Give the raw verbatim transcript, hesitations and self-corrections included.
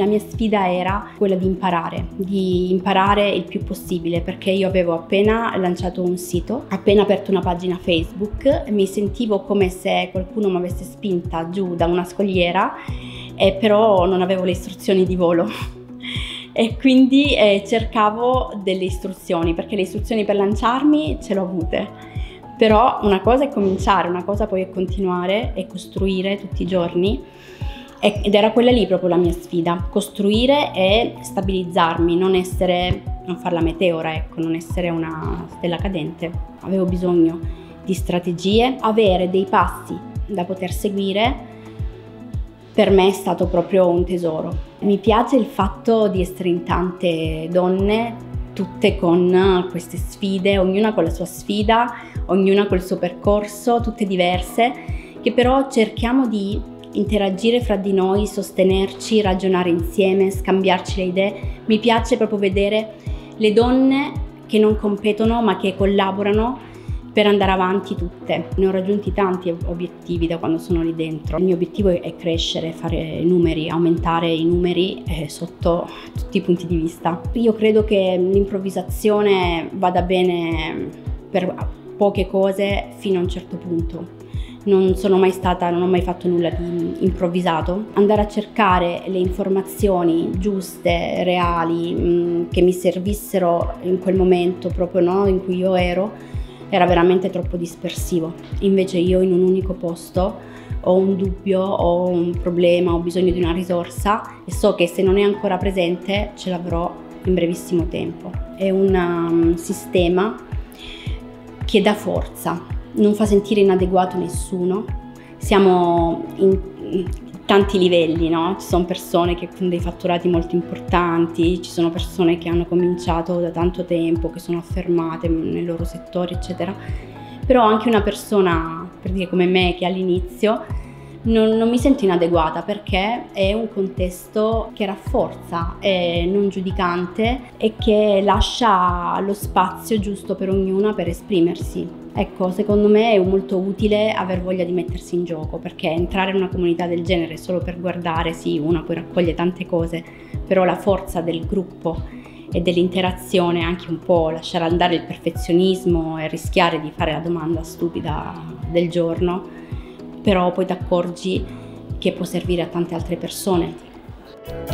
La mia sfida era quella di imparare, di imparare il più possibile, perché io avevo appena lanciato un sito, appena aperto una pagina Facebook, mi sentivo come se qualcuno mi avesse spinta giù da una scogliera, eh, però non avevo le istruzioni di volo. E quindi eh, cercavo delle istruzioni, perché le istruzioni per lanciarmi ce l'ho avute. Però una cosa è cominciare, una cosa poi è continuare e costruire tutti i giorni. Ed era quella lì proprio la mia sfida, costruire e stabilizzarmi, non essere, non far la meteora, ecco, non essere una stella cadente. Avevo bisogno di strategie, avere dei passi da poter seguire per me è stato proprio un tesoro. Mi piace il fatto di essere in tante donne, tutte con queste sfide, ognuna con la sua sfida, ognuna col suo percorso, tutte diverse, che però cerchiamo di interagire fra di noi, sostenerci, ragionare insieme, scambiarci le idee. Mi piace proprio vedere le donne che non competono ma che collaborano per andare avanti tutte. Ne ho raggiunti tanti obiettivi da quando sono lì dentro. Il mio obiettivo è crescere, fare numeri, aumentare i numeri eh, sotto tutti i punti di vista. Io credo che l'improvvisazione vada bene per poche cose fino a un certo punto. Non sono mai stata, non ho mai fatto nulla di improvvisato. Andare a cercare le informazioni giuste, reali, mh, che mi servissero in quel momento proprio, no, in cui io ero, era veramente troppo dispersivo. Invece io in un unico posto ho un dubbio, ho un problema, ho bisogno di una risorsa e so che se non è ancora presente ce l'avrò in brevissimo tempo. È un um, sistema che dà forza. Non fa sentire inadeguato nessuno, siamo in tanti livelli, no? Ci sono persone che hanno dei fatturati molto importanti, ci sono persone che hanno cominciato da tanto tempo, che sono affermate nel loro settore, eccetera. Però anche una persona, per dire come me, che all'inizio non, non mi sento inadeguata perché è un contesto che rafforza, è non giudicante e che lascia lo spazio giusto per ognuna per esprimersi. Ecco, secondo me è molto utile aver voglia di mettersi in gioco, perché entrare in una comunità del genere solo per guardare, sì, una poi raccoglie tante cose, però la forza del gruppo e dell'interazione, anche un po' lasciare andare il perfezionismo e rischiare di fare la domanda stupida del giorno, però poi ti accorgi che può servire a tante altre persone.